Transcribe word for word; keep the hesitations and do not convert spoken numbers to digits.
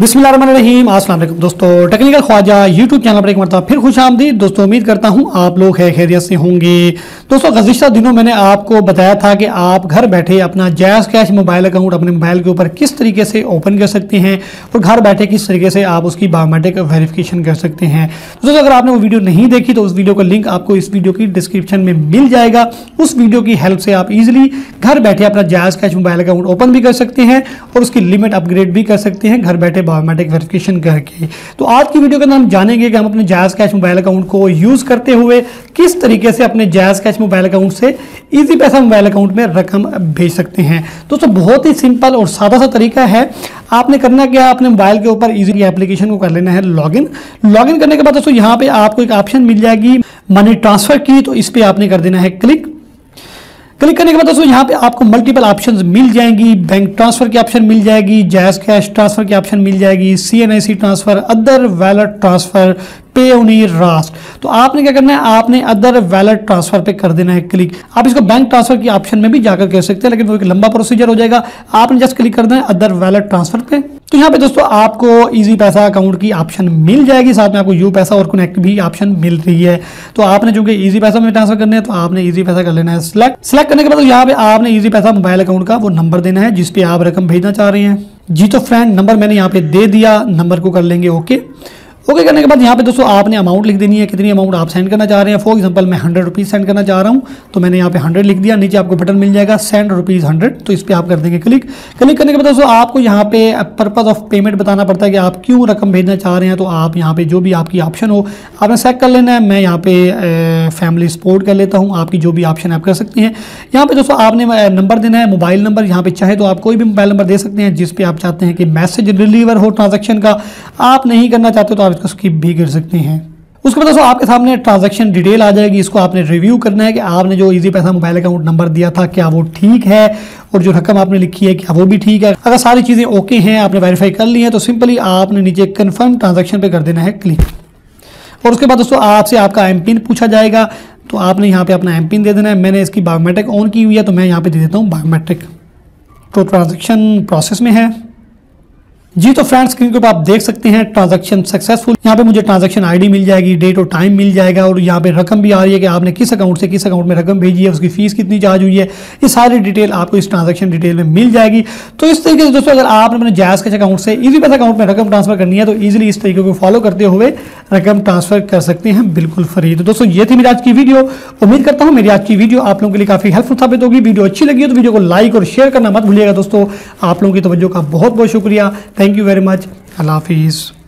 बिस्मिल्लाहिर्रहमानिर्रहीम, अस्सलाम वालेकुम दोस्तों। टेक्निकल ख्वाजा YouTube चैनल पर एक मरतबा फिर खुश आमदीद दोस्तों। उम्मीद करता हूँ आप लोग है खैरियत से होंगे। दोस्तों, गुज़िश्ता दिनों मैंने आपको बताया था कि आप घर बैठे अपना जैज़ कैश मोबाइल अकाउंट अपने मोबाइल के ऊपर किस तरीके से ओपन कर सकते हैं और घर बैठे किस तरीके से आप उसकी बायोमेट्रिक वेरिफिकेशन कर सकते हैं। दोस्तों, अगर आपने वो वीडियो नहीं देखी तो उस वीडियो का लिंक आपको इस वीडियो की डिस्क्रिप्शन में मिल जाएगा। उस वीडियो की हेल्प से आप ईजिली घर बैठे अपना Jazz Cash mobile account open भी कर सकते हैं और उसकी लिमिट अपग्रेड भी कर सकते हैं घर बैठे बायोमेट्रिक वेरिफिकेशन करके। तो आज की वीडियो के अंदर हम जानेंगे कि हम अपने जायज़ कैश मोबाइल अकाउंट को यूज़ करते हुए किस तरीके से अपने जायज़ कैश मोबाइल अकाउंट से इजी पैसा मोबाइल अकाउंट में रकम भेज सकते हैं। दोस्तों, बहुत ही सिंपल और सादा सा तरीका है। आपने करना क्या है, अपने मोबाइल के ऊपर इजीली एप्लीकेशन को कर लेना है लॉगिन। लॉगिन करने के बाद दोस्तों यहाँ पे आपको एक ऑप्शन मिल जाएगी मनी ट्रांसफर की, तो इस पर आपने कर देना है क्लिक। क्लिक करने के बाद दोस्तों यहाँ पे आपको मल्टीपल ऑप्शंस मिल जाएंगी। बैंक ट्रांसफर की ऑप्शन मिल जाएगी, जायज़ कैश ट्रांसफर की ऑप्शन मिल जाएगी, C N I C transfer, other wallet transfer, पे उन्हीं रास्ट। तो आपने क्या करना है, आपने अदर वैलेट ट्रांसफर पे कर देना है क्लिक। आप इसको बैंक ट्रांसफर की ऑप्शन में भी जाकर कर सकते हैं, लेकिन वो एक लंबा प्रोसीजर हो जाएगा। आपने जस्ट क्लिक कर देना है अदर वैलेट ट्रांसफर पे। तो यहाँ पे दोस्तों आपको इजी पैसा अकाउंट की ऑप्शन मिल जाएगी, साथ में आपको यू पैसा और कनेक्ट भी ऑप्शन मिल रही है। तो आपने चूंकि इजी पैसा में ट्रांसफर करना है तो आपने इजी पैसा कर लेना है सिलेक्ट। सिलेक्ट करने के बाद यहाँ पे आपने इजी पैसा मोबाइल अकाउंट का वो नंबर देना है जिसपे आप रकम भेजना चाह रहे हैं। जी तो फ्रेंड, नंबर मैंने यहाँ पे दे दिया, नंबर को कर लेंगे ओके। ओके okay करने के बाद यहाँ पे दोस्तों आपने अमाउंट लिख देनी है, कितनी अमाउंट आप सेंड करना चाह रहे हैं। फॉर एग्जांपल मैं हंड्रेड रुपीज़ सेंड करना चाह रहा हूँ, तो मैंने यहाँ पे हंड्रेड लिख दिया। नीचे आपको बटन मिल जाएगा सेंड रुपीज़ हंड्रेड, तो इस पर आप कर देंगे क्लिक। क्लिक करने के बाद दोस्तों आपको यहाँ पे पर्पज़ ऑफ पेमेंट बताना पड़ता है कि आप क्यों रकम भेजना चाह रहे हैं। तो आप यहाँ पर जो भी आपकी ऑप्शन हो आपने सेलेक्ट कर लेना है। मैं यहाँ पे फैमिली सपोर्ट कर लेता हूँ, आपकी जो भी ऑप्शन आप कर सकते हैं। यहाँ पर दोस्तों आपने नंबर देना है, मोबाइल नंबर। यहाँ पर चाहे तो आप कोई भी मोबाइल नंबर दे सकते हैं जिस पर आप चाहते हैं कि मैसेज डिलीवर हो ट्रांजेक्शन का। आप नहीं करना चाहते तो इसको स्किप भी कर सकते हैं। उसके बाद दोस्तों आपके सामने ट्रांजैक्शन डिटेल आ जाएगी, इसको आपने रिव्यू करना है कि आपने जो इजी पैसा मोबाइल अकाउंट नंबर दिया था क्या वो ठीक है, और जो रकम आपने लिखी है क्या वो भी ठीक है। अगर सारी चीज़ें ओके हैं, आपने वेरीफाई कर ली है, तो सिंपली आपने नीचे कन्फर्म ट्रांजैक्शन पे कर देना है क्लिक। और उसके बाद दोस्तों आपसे आपका एम पिन पूछा जाएगा, तो आपने यहाँ पर अपना एम पिन दे देना है। मैंने इसकी बायोमेट्रिक ऑन की हुई है तो मैं यहाँ पर दे देता हूँ बायोमेट्रिक। तो ट्रांजैक्शन प्रोसेस में है। जी तो फ्रेंड्स, स्क्रीन के ऊपर आप देख सकते हैं ट्रांजैक्शन सक्सेसफुल। यहाँ पे मुझे ट्रांजैक्शन आईडी मिल जाएगी, डेट और टाइम मिल जाएगा, और यहाँ पे रकम भी आ रही है कि आपने किस अकाउंट से किस अकाउंट में रकम भेजी है, उसकी फीस कितनी चार्ज हुई है। ये सारी डिटेल आपको इस ट्रांजैक्शन डिटेल में मिल जाएगी। तो इस तरीके से दोस्तों अगर आपने अपने जायज़ कैश अकाउंट से इजी पैसा अकाउंट में रकम ट्रांसफर करनी है तो ईजिली इस तरीके को फॉलो करते हुए रकम ट्रांसफर कर सकते हैं बिल्कुल फ्री। तो दोस्तों ये थी मेरी आज की वीडियो। उम्मीद करता हूँ मेरी आज की वीडियो आप लोगों के लिए काफ़ी हेल्पफुल साबित होगी। वीडियो अच्छी लगी है तो वीडियो को लाइक और शेयर करना मत भूलिएगा। दोस्तों आप लोगों की तवज्जो का बहुत बहुत शुक्रिया। Thank you very much. अल्लाह हाफिज़।